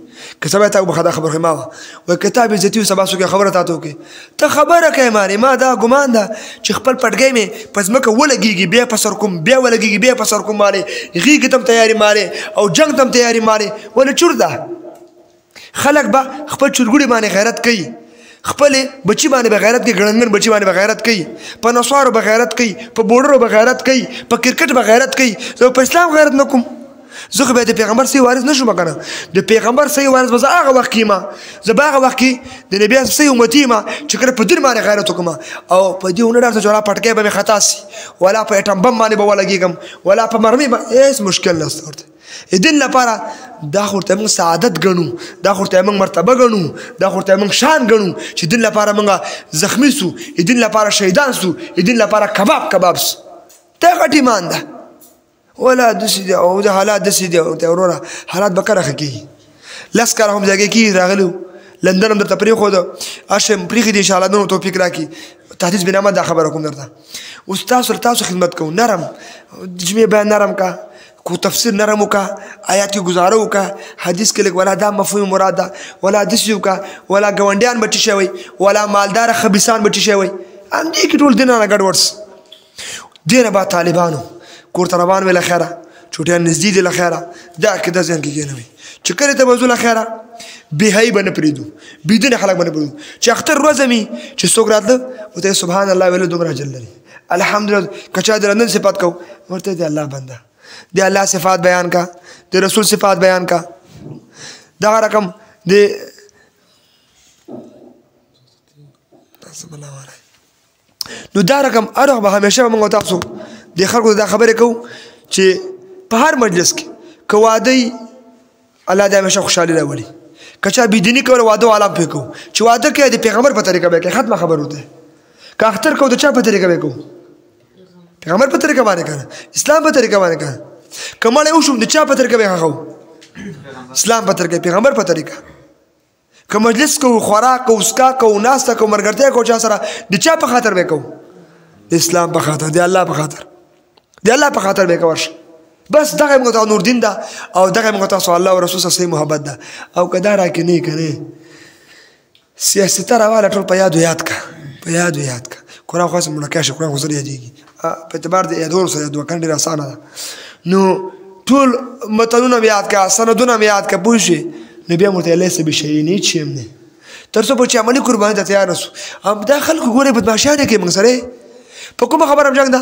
که سبا تا به خدا خبر کوې ما وه وایي که تا بېعزتي وي سبا څوک خبره تا ته وکړي، ته خبره کوې مالی ما دا ګمان ده چې خپل پټګی مې په ځمکه ولګېږي بیا په سر کوم، بیا ولګېږي بیا په سر کوم مالی، غېږې ته هم تیاري مالی او جنګ ته هم تیاري مالی. ولې چور ده خلک به خپل چورګوړي باندې غیرت کوي، خپلې بچي باندې به غیرت کوي، ګړنګن بچي باندې به غیرت کوي، په نسوارو به غیرت کوي، په بوډرو به غیرت کوي، په کرکټ به غیرت کوي. زه په اسلام غیرت نه کوم، زه خو بیا د پیغمبر صحیح وارث نه شوم که نه؟ د پیغمبر صحیح وارث به زه هغه وخت کې یم، زه به هغه وخت کې د نبي صحیح امتي یم چې کله په دین باندې غیرت وکړم، او په دې ونه ډار ته چې ولا پټکی به مې خطا سي، ولا په اټم بم باندې به ولګېږم، ولا په مرمۍ باندې هېڅ مشکل نشته ورته. د دین لپاره دا خو ورته موږ سعادت ګڼو، دا خو ورته موږ مرتبه ګڼو، دا خو ورته موږ شان ګڼو چې دین لپاره موږ زخمي سو، د دین لپاره شهیدان سو، د دین لپاره کباب سو. دا غټ ایمان ده. ولا دسې دی او د حالات دسې دی ورته وروره حالات به کرخه کېږي، لس کاله هم ځای کې راغلی و، لندن هم درته پرېښوده، اش هم پرېښي دي انشاءالله نن توفیق راکړي. تحدیث بنامه دا خبره کوم درته، اوس تاسو تاسو خدمت کوو، نرم جمعې بیان نرم کا، کو تفسیر نرم وکړه، آیات کې ګزاره وکړه، حدیث کې لږ ولا دا مفهوم مراد ده، ولا دسې وکړه، ولا ګاونډیان به ټي شی وي، ولا مالداره خبیثان به ټي شی وي، همدې کې ټول دین رانه ګډوډ شي. دې نه بعد طالبانو کورته روان وې له خیره، چوټیان نږدې دي له خیره، دا عقیده ذهن کې کېنوئ چې کلي ته به ځو له خیره، بېحیي به نه پرېږدو، بېدینه خلک به نه پرېږدو. چې اختر ورځ مې چې څوک راتله ورته یې سبحان الله ویلو، دومره اجر لري الحمدلله. که چا د لندن صفات کو ورته د الله بنده د الله صفات بیان کا، د رسول صفات بیان کا. دغه رقم د نو دا رقم ارغ به همیشه موږ تاسو د خلکو دا خبرې کو چې په هر مجلس کې کوادی الله دې همیشه خوشاله راولي کچا بيدینی کول واده والا په کو چې واده کې د پیغمبر په طریقه به کې ختمه خبر وته که اختر کو د چا په طریقه به کو پیغمبر په طریقه باندې کړه اسلام په طریقه باندې کړه کمال یو شوم د چا په طریقه به خاو اسلام په طریقه پیغمبر په طریقه که مجلس کو خوراک کو اسکا کو ناسته کو مرګرته کو چا سره د چا په خاطر به کو اسلام په خاطر دی الله په خاطر دی الله په خاطر به کوش بس دغه موږ ته نور دین ده او دغه موږ ته الله او رسول سره محبت ده او کدا را کې نه کړي سیاست راواله ټول په یاد یاد کا په یاد یاد کا قرآن خاص مناقشه شکر غوړي یادېږي په اعتبار د یادور سره د وکړې رسانه ده نو ټول متنونه یاد کا سندونه یاد کا پوښي نبی امر ته لیسه به شي نه چیم نه تر څو چې عملي قرباني ته تیار اوسو هم دا خلک ګوره بدمعاشه ده کې موږ سره په کومه خبره هم ځنګ ده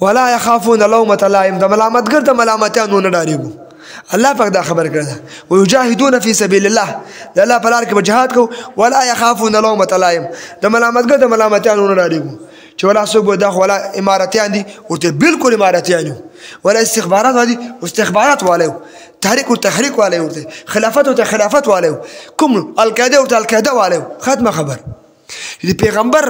ولا يخافون لومة لائم د ملامت ګرد ملامتانو نه ډاریږو الله پاک دا خبر کړه ويجاهدون في سبيل الله د الله په لار کې جهاد کو ولا يخافون لومة لائم د ملامتګر د ملامتانو نه ډاریږو چې ولا څوک دا ولا امارتيان دي ورته بالکل امارتيان ولا استخبارات دي استخبارات والو تحریک او تحریک والو ورته خلافت او خلافت والو کوم القاعده او القاعده والو ختمه خبر د پیغمبر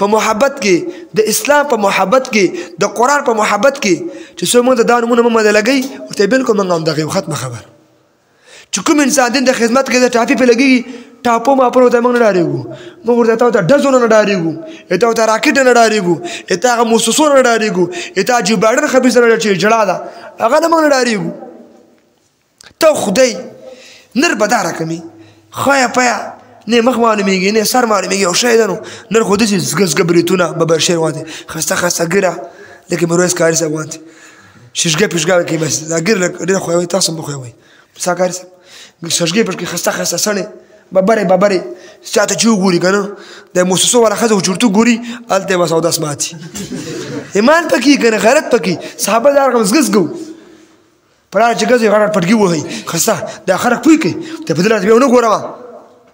په محبت کې د اسلام په محبت کې د قرآن په محبت کې چې څو موږ دا نمونه مونږ لګي ورته بالکل موږ هم دغه ختمه خبر چې کوم انسان دین د خدمت کې د ټاپي په لګي ټاپو ما پر ورته موږ نه ډارېږو موږ ورته تاو ته ډزونه نه ډارېږو ته ورته راکټ نه ډارېږو ته هغه موسسو نه ډارېږو ته جو بایډن خبیث نه چې جړا ده هغه نه موږ نه ډارېږو ته خدای نر بداره کمي خایا پیا نه مخ معلومیږي نه سر معلومیږي او شی دنو نر خو داسې زګبریتونه ببرشیر واده خسته خسته ګیره لکه مرویس کاري صاحب وانتې ششګې پشګه کې بس دا ګیر ډېر خویوي تاسو مخ خویوي مسا کاري صاحب ششګې پشګې خسته خسته سړې ببرې ببرې چاته چې وګوري که نه د موسسو والا ښځه وچورتو ګوري هلته یې بس اودس ماتي ایمان پکې که نه غیرت پکې صحابه دا رقم زګزګو په لاره چې ګرځوي غټ غټ پټکي ووهي خسته دا خلک پوی کوي ته په دې لاره بیا ونه ګوره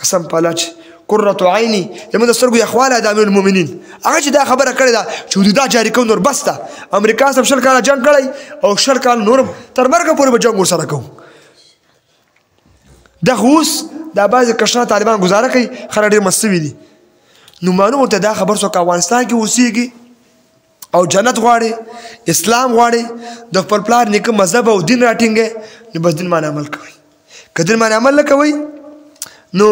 قسم پالاچ قرۃ عینی زموږ د سترګو یخواله د امیر المؤمنین هغه چې دا خبره کړې ده چې حدودا جاري کوو نور بس ده امریکا سره 20 کاله جنګ کړی او 20 کال نور تر مرګه پورې به جنګ ورسره کوو دا خو اوس دا بعضې کشران طالبان ګزاره کوي خلک ډېر مست شوي دي نو معلوم ورته دا خبر څوک افغانستان کې اوسېږي او جنت غواړي اسلام غواړي د خپل پلار نیکه مذهب او دین راټینګی نو بس دین باندې عمل کوئ که دین باندې عمل نه کوئ نو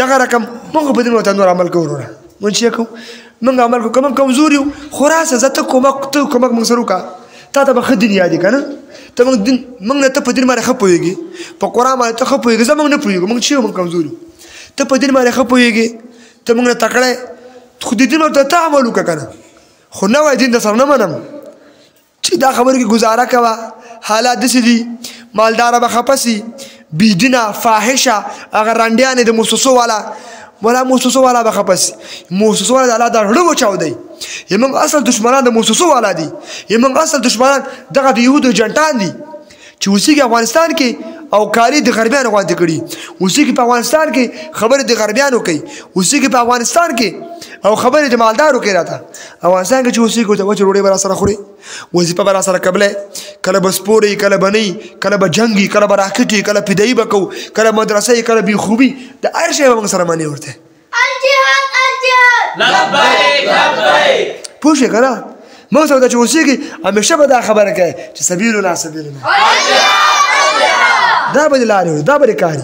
دغه رقم موږ په دې نو ته نور عمل کوو وروره موږ چې کوو موږ عمل کوو که موږ کمزور یو خو راسه زه ته کومک ته کومک موږ سره وکړه تا ته به ښه دین یاد یې که نه ته موږ دین موږ نه ته په دین باندې ښه پوهېږي په قرآن باندې ته ښه پوهېږي زه موږ نه پوهېږو موږ چې یو موږ کمزور یو ته په دین باندې ښه پوهېږي ته موږ نه تکړه خو د دین ورته ته عمل وکړه که نه خو نوی دین درسره نه منم چې دا خبرو کې ګزاره کوه حالات داسې دي مالداره به خفه سي بیدینه فاحشه هغه رنډیانې د موسسو والا موسسو والا به خفه سي موسسو والا د الله دا زړه وچاودی یمونږ اصل دشمنان د موسسو والا دي یمونږ اصل دشمنان دغه د یهودو جنټان دي چې اوسېږي افغانستان کې او کاري د غربیانو غوندې کړي اوسېږي په افغانستان کې خبرې د غربیانو کوي اوسېږي په افغانستان کې او خبرې د مالدارو کوي راته افغانستان کې چې اوسېږي ورته وچه ډوډۍ به راسره خوري وظیفه به راسره قبلې کله به سپور وي کله به نه وي کله به جنګ وي کله به راکټ وي کله فدایي به کوو کله مدرسه وي کله بېخوبي د هر شی به موږ سره منې ورته پوه شوې که نه موږ سره چې اوسېږي همیشه به دا خبره کوي چې سبیلنا سبیلنا دا به دې لارې وي دا به دې کاري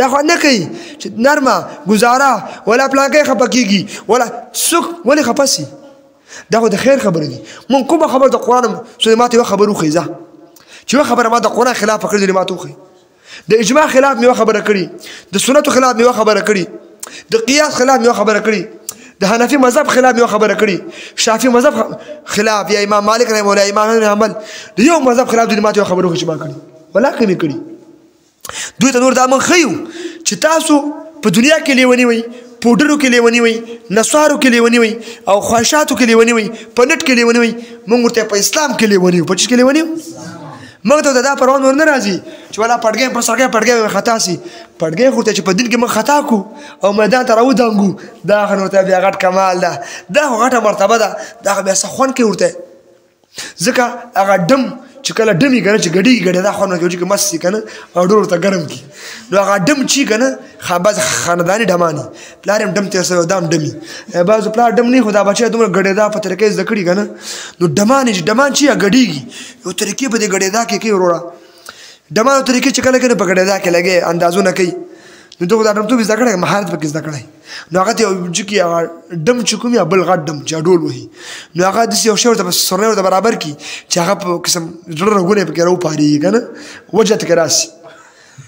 دا خو نه کوي چې نرمه ګزاره ولا پلانکی خفه کېږي ولا څوک ولې خفه سي دا خو د خیر خبره دي موږ کومه خبره د قرآن سره ما ته یوه خبره وښیي ځه چې یوه خبره ما د قرآن خلاف کړې دي ما ته وښیي د اجماع خلاف مې یوه خبره کړي د سنتو خلاف مې یوه خبره کړي د قیاس خلاف مې یوه خبره کړي د حنفي مذهب خلاف یو خبره کړي شافعي مذهب خلاف یا امام مالک رحمه الله امام احمد حنبل د یو مذهب خلاف دوی ما ته یو خبره وکړه چې ما کړي ولا کمې کړي دوی ته نور دا موږ ښیو چې تاسو په دنیا کې لیوني وئ پوډرو کې لیوني وئ نسوارو کې لیوني وئ او خواهشاتو کې لیوني وئ په نټ کې لیوني وئ موږ ورته په اسلام کې لیوني وو په څه کې لیوني وو موږ ته دا پروان ور نه راځي چې ولا پټګې په سرګې پټګې خطا سي پړګې خورته چې په دین کې موږ خطا کو او میدان ته راودانګو دا هغه ورته بیا غټ کمال ده دا هغه غټه مرتبه ده دا هغه بیا څه خوند کوي ورته ځکه هغه ډم چې کله ډم یې کنه چې ګډېږي ګډې دا خوند کوي چې مست شي کنه او ډور ورته ګرم کي نو هغه ډم چې کنه خابز خانداني ډماني پلار هم ډم تیر سوی دا هم ډمي بعضو پلار ډم نه خو دا بچی دومره ګډې دا په طریقې زده کړي کنه نو ډمانې چې ډمان چې ګډېږي یو طریقې په دې ګډې دا کې کوي وروره دمانو طریقې چې کله کله په ګډېدا کې لګې اندازونه کوي نو دغه دا ډم ته زده کړی مهارت پکې زده کړی نو هغه ته یو جکي هغه ډم چې کوم یا بل غټ ډم چې ډول وهي نو هغه داسې یو شی ورته سرنۍ ورته برابر کړي چې هغه په قسم زړه رګونه پکې راوپارېږي که نه وجه تکې راسي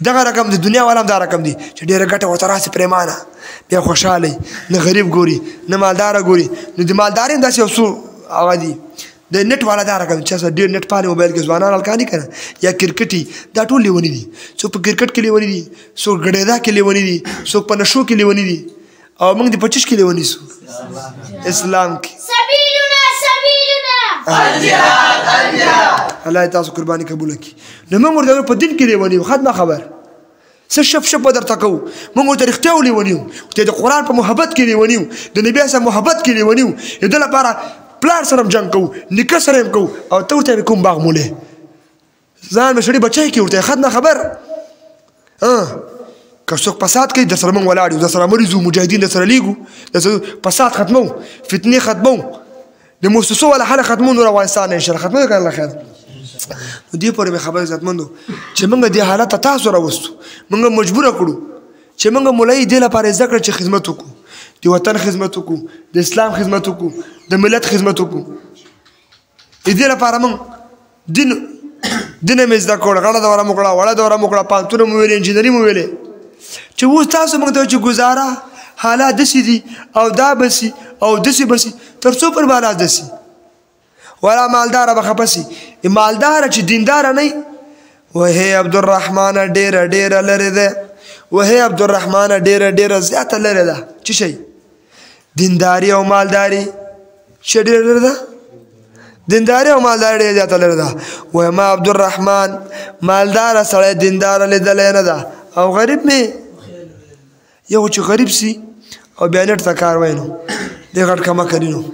دغه رقم د دنیا والا هم دا رقم دی چې ډېره ګټه ورته راسي پرېمانه بیا خوشحاله نه غریب ګوري نه مالداره ګوري نو د مالدارۍ هم داسې یو څو هغه دي د نت والا دا رقم چې څه ډېر نت پالي موبایل کې ځوانان الکاني کنه یا کرکټي دا ټول لیوني دي څوک په کرکټ کې لیوني دي څوک ګډېدا کې لیوني دي څوک په نشو کې لیوني دي او موږ د 25 کې لیوني سو اسلام کې سبیلنا سبیلنا الجهاد الجهاد الله تاسو قرباني قبول کړي نو موږ ورته په دین کې لیوني یو خدمه خبر څه شپ شپ درته کوو موږ ورته رښتیا لیوني یو ورته د قرآن په محبت کې لیوني یو د نبي سره محبت کې لیوني یو د لپاره پلار سره هم جنګ کوو نیکه سره یې کوو او ته ورته کوم باغ مولی ځان مې سړي بچی کې ورته خد نه خبر که څوک فساد کوي درسره موږ ولاړ یو درسره مریض یو مجاهدین درسره لیږو درسره فساد ختمو فتنې ختمو د موسسو والا حاله ختمو نور افغانستان انشاءالله ختمو که الله خیر نو دې پورې مې خبر عزتمندو چې موږ دې حالت ته تاسو راوستو موږ مجبوره کړو چې موږ مولایي دې لپاره زده کړه چې خدمت وکړو د وطن خدمت وکړو د اسلام خدمت وکړو د ملت خدمت وکړو د دې لپاره موږ دین مې زده کړ غڼه دوره مو کړه وړه دوره مو کړه پوهنتونه مو ویلې انجینري مو ویلې چې اوس تاسو موږ ته چې ګزاره حالات داسې دي او دا بسي او داسې بسي تر څو پر بالات داسې ولا مالداره به خفه سي مالداره چې دینداره نه وهې عبدالرحمانه ډېره ډېره لرې ده وهې عبدالرحمانه ډېره ډېره زیاته لرې ده څه شی دینداری او مالداری څه ډېره لرې ده دینداری او مالداری ډېره زیاته لرې ده وایي ما عبدالرحمن مالداره سړی دینداره لیدلی نه ده او غریب مې یو چې غریب سي او بیا نټ ته کار وای نو دې غټ کمه کري نو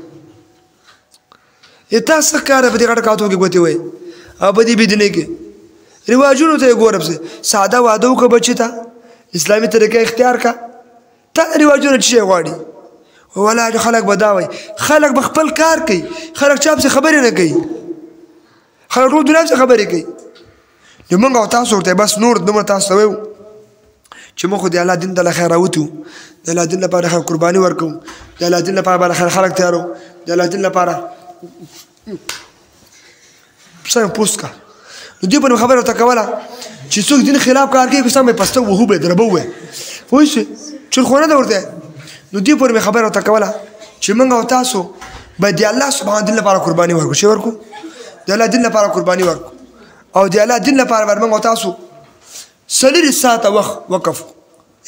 تا څه کار په دې غټ کاتو کې ګوتې وای او په دې بېدینۍ کې رواجونو ته یې ګورم ساده واده وکړه بچي ته اسلامي طریقه اختیار کا تا رواجونه چې شی غواړي ولا خلک به دا وایي خلک به خپل کار کوي خلک چا پسې خبرې نه کوي خلک ټول دنیا پسې خبرې کوي نو موږ او تاسو ورته بس نور دومره تاسو ته وایو چې موږ خو د الله دین د له خیره راوتي وو د الله دین لپاره خلک قرباني ورکوو د الله دین لپاره به له خلک تیارو د الله دین لپاره سم پوست کا نو دوی پرې خبره ورته کوله چې څوک دین خلاف کار کوي که سم یې پسته وهو به یې دربه ووایي پوه شوې چې خو نه ده ورته نو دې پورې مې خبره ورته کوله چې موږ او تاسو باید د الله سبحانه دین لپاره قرباني ورکړو چې ورکړو د الله دین لپاره قرباني ورکړو او د الله دین لپاره باید موږ او تاسو څلېرویشت ساعته وخت وقف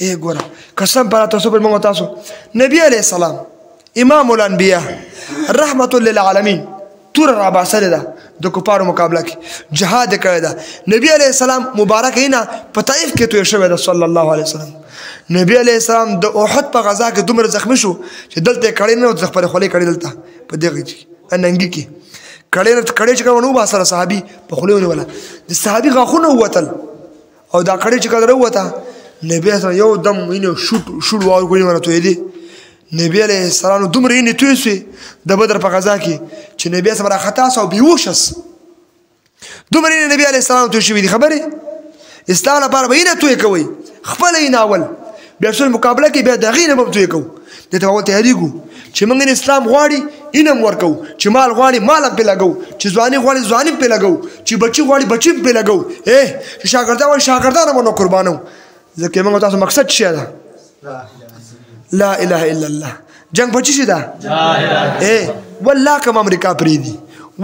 ای ګوره قسم پر تاسو پر موږ او تاسو نبي علیه السلام امام الانبیا رحمة للعالمین توره راباسلې ده د کفارو مقابله کې جهاد یې کړی ده نبي علیه السلام مبارک هینه په طائف کې تویه شوې ده صلی الله علیه وسلم نبی علیه السلام د احد په غذا کې دومره زخمی شو چې دلته یې کړی نه و خپلې خولې کړې دلته په دغې کې ننګي کې کړی چې کله ونه وباسله صحابي په خولې ونیوله د صحابي غاښونه ووتل او دا کړی چې کله راووته نبی علیه السلام یو دم وینې شوړ واورې ونیوله تویېدې نبی علیه السلام دومره یې نیټوی شوې د بدر په غزا کې چې نبی صاحب راخطا سو او بیهوشه سو دومره یې نبی علیه السلام توی شوي دي خبرې اسلام لپاره به یې نتوی کوئ خپله یې ناول بیا په مقابله کې بیا د هغې نه به هم توی کوو دې ته اول تیارېږو چې موږ اسلام غواړي این هم ورکو چې مال غواړي مال هم پې لګو چې ځواني غواړي ځواني هم پې لګو چې بچي غواړي بچي هم پې لګو چې شاګردان غواړي شاګردان هم ورنه قربانو ځکه موږ تاسو مقصد څه ده لا اله الا الله جنگ بچی شي دا والله کوم امریکا پری دی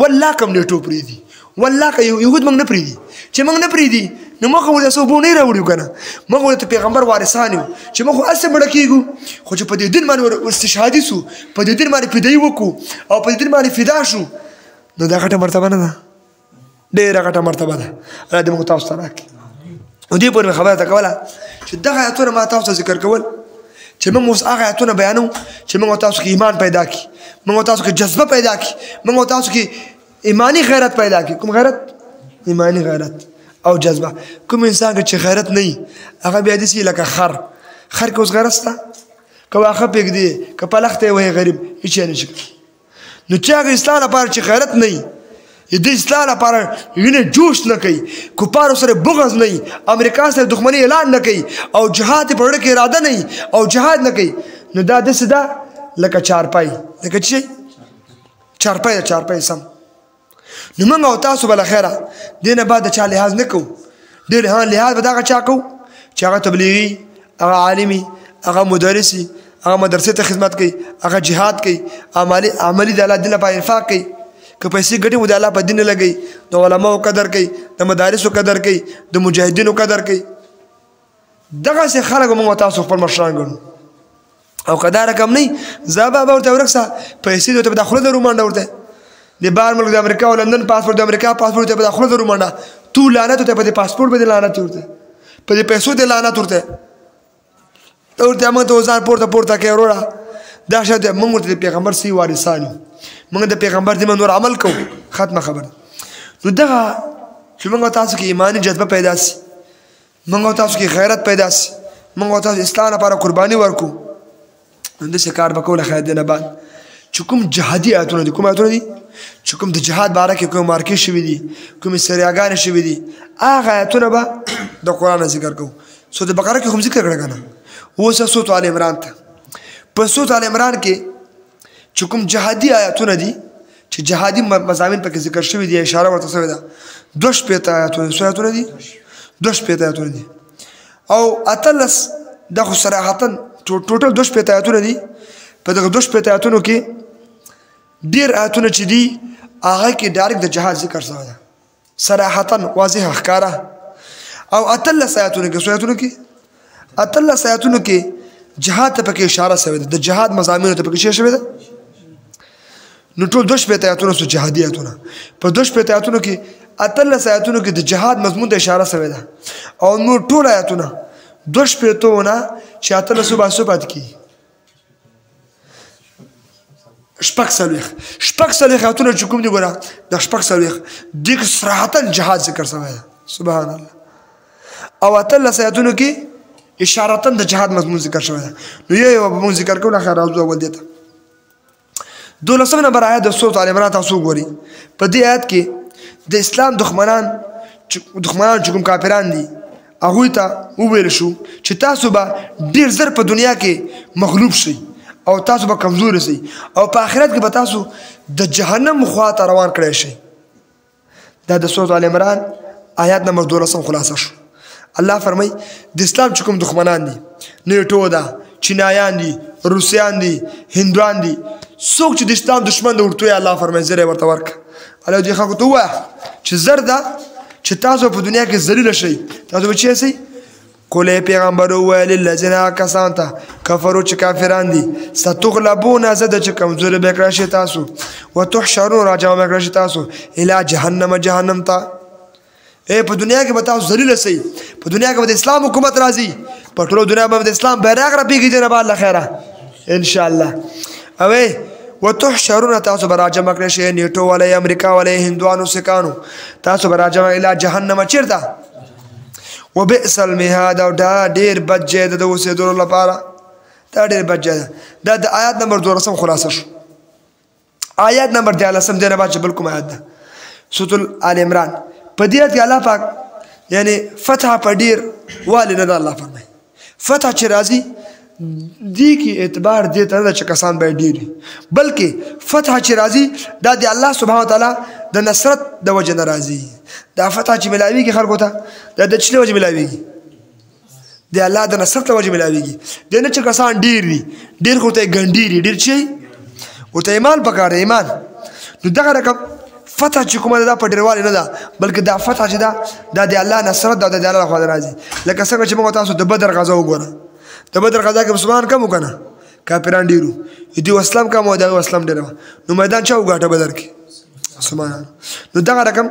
والله کوم نیټو پری دی والله که یهود موږ نه پری دی چې موږ نه پری دی نو موږ ورته سوبو نه راوړو کنه موږ ورته پیغمبر وارثان یو چې موږ اسه مړه کیږو خو چې په دې دین باندې استشهادي سو په دې دین باندې فدای وکړو او په دې دین باندې فدا شو نو دا غټه مرتبه نه ده ډېره غټه مرتبه ده الله دې موږ تاسو سره کړي او دې په خبره تا کوله چې دغه اتور ما تاسو ذکر کول چې موږ اوس هغه آیتونه بیانو چې موږ تاسو کې ایمان پیدا کړي موږ تاسو کې جذبه پیدا کړي موږ تاسو کې ایمانی غیرت پیدا کړي کوم غیرت؟ ایمانی غیرت او جذبه کوم انسان کې چې غیرت نه وي هغه بیا داسې لکه خر کې اوس غیرت شته که واښه پرېږدي که پلخته یې وهي غریب هېڅ یې نه شي کولی نو چې هغه اسلام لپاره چې غیرت نه وي د اسلام لپاره وینې جوش نه کوي کفارو سره بغض نه وي امریکا سره دښمني اعلان نه کوي او جهاد په اړه کې اراده نه وي او جهاد نه کوي نو دا داسې ده لکه چارپای لکه څه شی چارپای ده چارپای سم نو موږ او تاسو به له خیره دې نه بعد د چا لحاظ نه کوو ډېر لحاظ به د هغه چا کوو چې هغه تبلیغي هغه عالمي هغه مدرسي هغه مدرسې ته خدمت کوي هغه جهاد کوي عملي د الله د دین لپاره انفاق کوي که پیسې ګټي مو د الله په دین نه لګوي د علماو قدر کوي د مدارسو قدر کوي د مجاهدینو قدر کوي دغسې خلک موږ تاسو خپل مشران ګڼو او که دا رقم نه وي زابه به ورته ورک سه پیسې ورته به دا خوله درو منډه ورته د بهر ملک د امریکا او لندن پاسپورټ د امریکا پاسپورټ ورته به دا خوله درو منډه تو لعنت ورته په دې پاسپورټ باندې لعنت ورته په دې پیسو دې لعنت ورته موږ ته ځان پورته کوي وروره دا شاید موږ ورته د پیغمبر سي وارثان یو موږ د پیغمبر دې منور عمل کوو ختمه خبره نو دغه چې موږ تاسو کې ایماني جذبه پیدا سي موږ تاسو کې غیرت پیدا سي موږ تاسو اسلام لپاره قرباني ورکو نو داسې کار به کوله خیر دی نه بعد چې کوم جهادي ایتونه دي کوم ایتونه دي چې کوم د جهاد باره کې کوم مارکې شوي دي کومې سریاګانې شوي دي هغه ایتونه به د قرآن نه ذکر کوو سورة بقره کې خو هم ذکر کړه که نه اوس سورة آل عمران ته په سورة آل عمران کې چې کوم جهادي آیاتونه دي چې جهادي مضامین پکې ذکر شوي دي اشاره ورته شوې ده دوه شپېته آیاتونه دي دوه شپېته آیاتونه دي او اتلس دا خو صراحتن ټوټل دوه شپېته آیاتونه دي په دغه دوه شپېته آیاتونو کې ډېر آیاتونه چې دي هغه کې ډایرکټ د جهاد ذکر شوی ده صراحتن واضح ښکاره او اتلس آیاتونه کې اتلس آیاتونو کې جهاد ته پکې اشاره شوې ده د جهاد مضامینو ته پکې څه شوې ده نو ټول دوه شپېته آیتونه سو جهادي آیتونه په دوه شپېته آیتونو کې اتلس آیتونو کې د جهاد مضمون ته اشاره شوې ده او نور ټول آیتونه دوه شپېتو نه چې اتلسو باسو پاتې کېږي شپږ څلوېښت آیتونه چې کوم دي ګوره دا شپږ څلوېښت دې کې صراحتا جهاد ذکر شوی ده سبحان الله او اتلس آیتونو کې اشارتا د جهاد مضمون ذکر شوی ده نو یو به مونږ ذکر کوو اخر راځو اول دې ته دولسم نمبر آیت د سورة آل عمران تاسو وګورئ په دې آیت کې د اسلام دښمنان چې کوم کافران دي هغوی ته وویل شو چې تاسو به ډېر زر په دنیا کې مغلوب شئ او تاسو به کمزوري شئ او په آخرت کې به تاسو د جهنم خوا ته روان کړی شئ دا د سورة آل عمران آیت نمبر دولسم خلاصه شو الله فرمایي د اسلام چې کوم دښمنان دي نیټو ده چینایان دي روسیان دي هندوان دي څوک چې د اسلام دښمن د ورته الله فرمایي زر یې ورته ورکړه الله دې خلکو ته ووایه چې زر ده چې تاسو په دنیا کې ذلیله شئ تاسو به چی شئ قل ای پیغمبر ووایه للذین هغه کسانو ته کفرو چې کافران دي ستغلبونه زه ده چې کمزوري به کړی شئ تاسو وتحشرون راجمع به کړی شئ تاسو الی جهنم ته په دنیا کې به تاسو ذلیله شئ په دنیا کې به د اسلام حکومت راځي په ټوله دنیا به د اسلام بیرغ رپیږي جناب الله خیره انشاءالله اوې وتحشرون تاسو به راجمع کړی شئ نیټو والی امریکا والی هندوانو سکانو تاسو به راجمع الی جهنم چیرته وبئس المهاد او دا ډېر بد ځای د اوسېدلو لپاره دا ډېر بچا دا د آیات نمبر 12 خلاصه شو. آیات نمبر 13 دینه بچ بل کوم آیات ده سورۃ آل عمران په دې کې الله پاک یعنی فتح په ډېر والنه ده. الله فرمایي فتح چې راځي دی کې اعتبار دې ته نه چې کسان به ډېر بلکې فتح چې راځي دا د الله سبحانه وتعالی د نصرت د وجه نه راځي. دا فتح چې ملاویږي خلکو ته دا د چلې وجه ملاویږي د الله د نصرت له وجې ملاویږي. د نه چې کسان ډېر وي ډېر خو ورته یې ګنډېر وي ډېر چې ورته ایمان پکار دی ایمان. نو دغه رقم فتح چې کومه ده دا په ډېروالي نه ده بلکې دا فتح چې ده دا د الله نصرت ده او د الله له خوا راځي. لکه څنګه چې موږ تاسو د بدر غزا وګوره د بدر غزا کې مسلمان کم و که نه کافران ډېر وو دوی اسلام کم و د هغوی اسلام ډېره وه. نو میدان چا وګاټه بدر کې مسلمانانو. نو دغه رقم